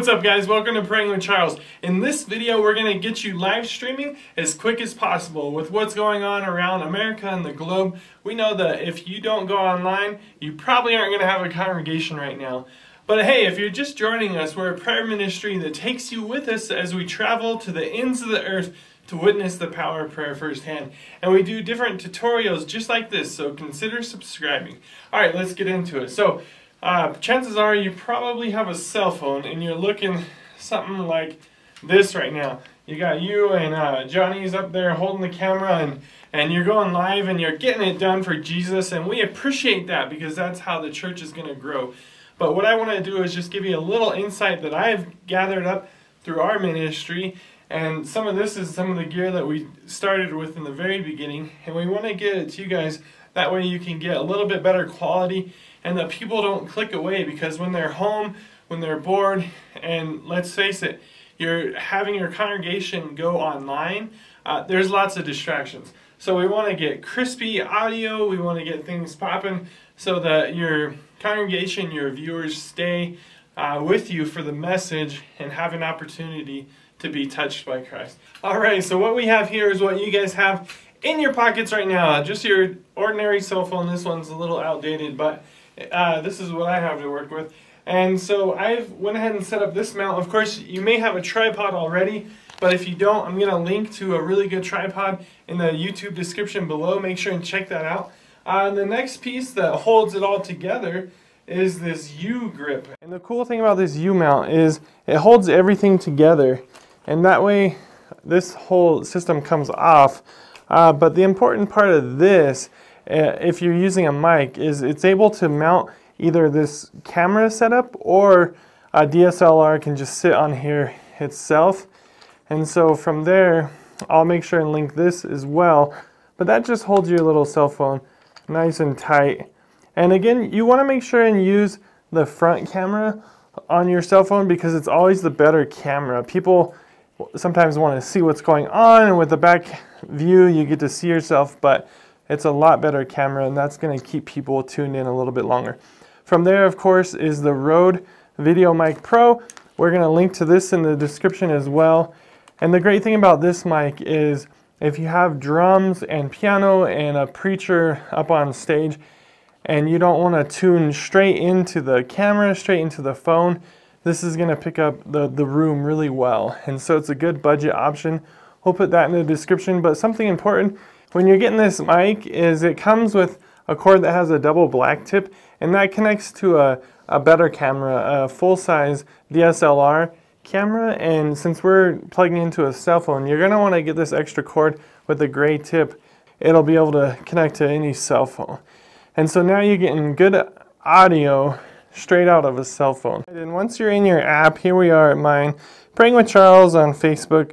What's up, guys? Welcome to Praying with Charles. In this video, we're going to get you live streaming as quick as possible with what's going on around America and the globe. We know that if you don't go online, you probably aren't going to have a congregation right now. But hey, if you're just joining us, we're a prayer ministry that takes you with us as we travel to the ends of the earth to witness the power of prayer firsthand. And we do different tutorials just like this, so consider subscribing. All right, let's get into it. So, chances are you probably have a cell phone and you're looking something like this right now. You got you and Johnny's up there holding the camera and you're going live and you're getting it done for Jesus, and we appreciate that because that's how the church is going to grow. But what I want to do is just give you a little insight that I've gathered up through our ministry, and some of this is some of the gear that we started with in the very beginning, and we want to get it to you guys. That way you can get a little bit better quality and that people don't click away, because when they're home, when they're bored, and let's face it, you're having your congregation go online, there's lots of distractions. So we want to get crispy audio, we want to get things popping so that your congregation, your viewers stay with you for the message and have an opportunity to be touched by Christ. Alright, so what we have here is what you guys have in your pockets right now, just your ordinary cell phone. This one's a little outdated, but this is what I have to work with. And so I've went ahead and set up this mount. Of course, you may have a tripod already, but if you don't, I'm going to link to a really good tripod in the YouTube description below. Make sure and check that out. The next piece that holds it all together is this U-grip. And the cool thing about this U-mount is it holds everything together, and that way this whole system comes off. But the important part of this, if you're using a mic, is it's able to mount either this camera setup or a DSLR can just sit on here itself. And so from there, I'll make sure and link this as well. But that just holds your little cell phone nice and tight. And again, you want to make sure and use the front camera on your cell phone because it's always the better camera. People sometimes want to see what's going on, and with the back view you get to see yourself, but it's a lot better camera, and that's going to keep people tuned in a little bit longer. From there, of course, is the Rode VideoMic Pro. We're going to link to this in the description as well. And the great thing about this mic is if you have drums and piano and a preacher up on stage and you don't want to tune straight into the camera, straight into the phone, this is going to pick up the room really well. And so it's a good budget option. We'll put that in the description. But something important when you're getting this mic is it comes with a cord that has a double black tip, and that connects to a better camera, a full-size DSLR camera. And since we're plugging into a cell phone, you're going to want to get this extra cord with a gray tip. It'll be able to connect to any cell phone. And so now you're getting good audio straight out of a cell phone. And once you're in your app, here we are at mine, Praying with Charles on Facebook,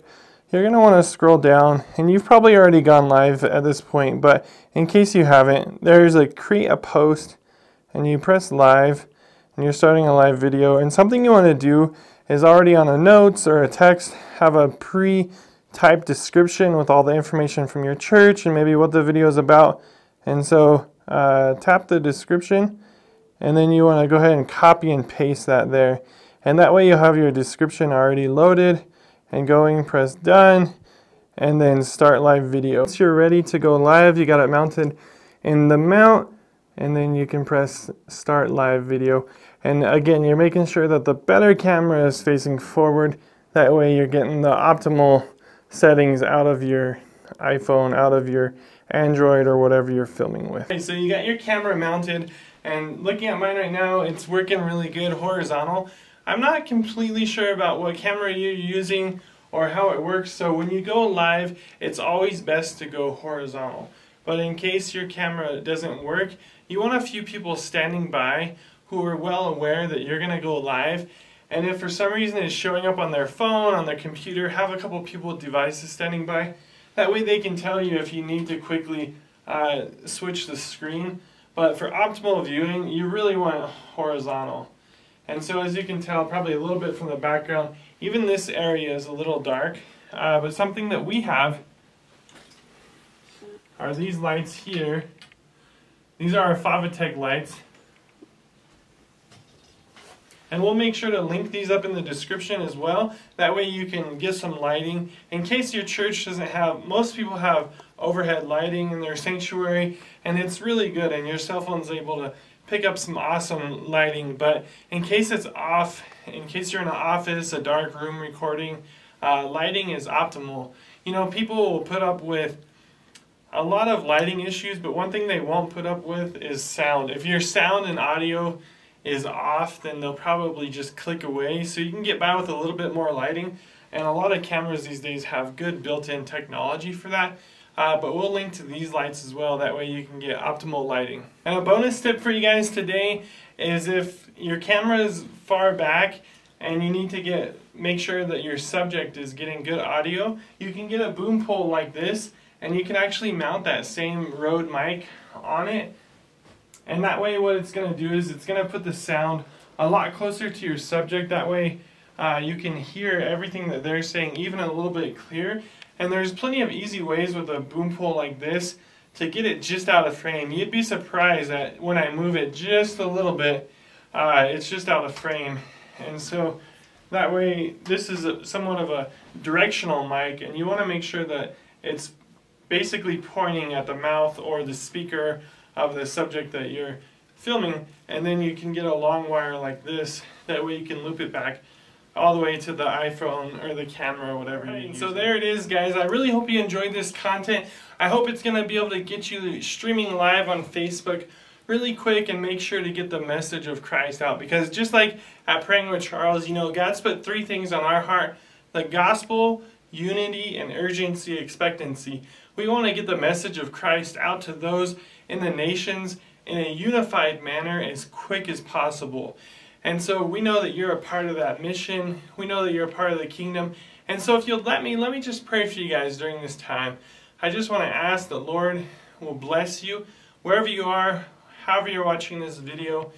you're going to want to scroll down, and you've probably already gone live at this point, but in case you haven't, there's a create a post, and you press live, and you're starting a live video, and something you want to do is already on a notes or a text, have a pre-typed description with all the information from your church and maybe what the video is about, and so tap the description. And then you want to go ahead and copy and paste that there. And that way you'll have your description already loaded and going, press done, and then start live video. Once you're ready to go live, you got it mounted in the mount, and then you can press start live video. And again, you're making sure that the better camera is facing forward. That way you're getting the optimal settings out of your iPhone, out of your Android, or whatever you're filming with. Okay, so you got your camera mounted, and looking at mine right now, it's working really good horizontal. I'm not completely sure about what camera you're using or how it works, so when you go live, it's always best to go horizontal. But in case your camera doesn't work, you want a few people standing by who are well aware that you're going to go live. And if for some reason it's showing up on their phone, on their computer, have a couple people with devices standing by. That way they can tell you if you need to quickly switch the screen. But for optimal viewing, you really want horizontal. And so as you can tell, probably a little bit from the background, even this area is a little dark. But something that we have are these lights here. These are our Fovatec lights. And we'll make sure to link these up in the description as well. That way you can get some lighting. In case your church doesn't have, most people have overhead lighting in their sanctuary, and it's really good, and your cell phone's able to pick up some awesome lighting. But in case it's off, in case you're in an office, a dark room recording, lighting is optimal. You know, people will put up with a lot of lighting issues, but one thing they won't put up with is sound. If your sound and audio is off, then they'll probably just click away. So you can get by with a little bit more lighting, and a lot of cameras these days have good built-in technology for that. But we'll link to these lights as well, that way you can get optimal lighting. And a bonus tip for you guys today is if your camera is far back and you need to make sure that your subject is getting good audio, you can get a boom pole like this, and you can actually mount that same Rode mic on it. And that way what it's going to do is it's going to put the sound a lot closer to your subject. That way you can hear everything that they're saying even a little bit clearer. And there's plenty of easy ways with a boom pole like this to get it just out of frame. You'd be surprised that when I move it just a little bit, it's just out of frame. And so that way this is somewhat of a directional mic, and you want to make sure that it's basically pointing at the mouth or the speaker of the subject that you're filming, and then you can get a long wire like this. That way you can loop it back all the way to the iPhone or the camera or whatever you use. So there it is, guys. I really hope you enjoyed this content. I hope it's going to be able to get you streaming live on Facebook really quick, and make sure to get the message of Christ out, because just like at Praying with Charles, you know, God's put three things on our heart: the gospel, unity, and urgency, expectancy. We want to get the message of Christ out to those in the nations in a unified manner as quick as possible. And so we know that you're a part of that mission. We know that you're a part of the kingdom. And so if you'll let me just pray for you guys during this time. I just want to ask the Lord will bless you wherever you are, however you're watching this video.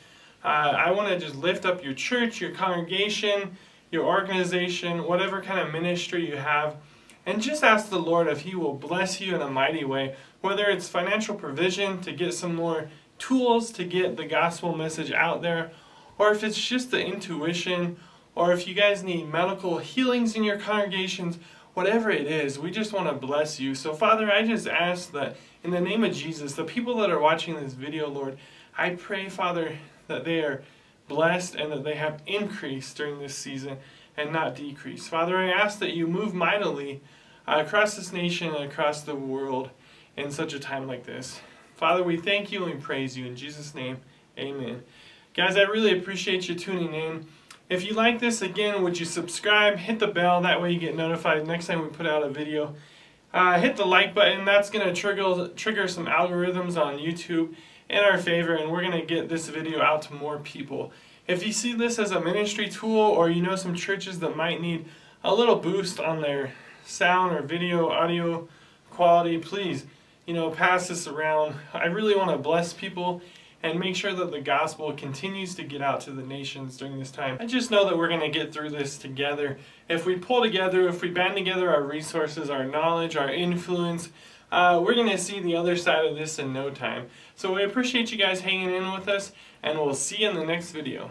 I want to just lift up your church, your congregation, your organization, whatever kind of ministry you have, and just ask the Lord if He will bless you in a mighty way, whether it's financial provision to get some more tools to get the gospel message out there, or if it's just the intuition, or if you guys need medical healings in your congregations, whatever it is, we just want to bless you. So Father, I just ask that in the name of Jesus, the people that are watching this video, Lord, I pray, Father, that they are blessed and that they have increased during this season and not decreased. Father, I ask that you move mightily across this nation and across the world in such a time like this. Father, we thank you and we praise you. In Jesus' name, amen. Guys, I really appreciate you tuning in. If you like this, again, would you subscribe, hit the bell, that way you get notified next time we put out a video. Hit the like button, that's going to trigger some algorithms on YouTube in our favor, and we're going to get this video out to more people. If you see this as a ministry tool, or you know some churches that might need a little boost on their sound or video, audio quality, please, you know, pass this around. I really want to bless people and make sure that the gospel continues to get out to the nations during this time. I just know that we're going to get through this together. If we pull together, if we band together our resources, our knowledge, our influence, we're going to see the other side of this in no time. So we appreciate you guys hanging in with us, and we'll see you in the next video.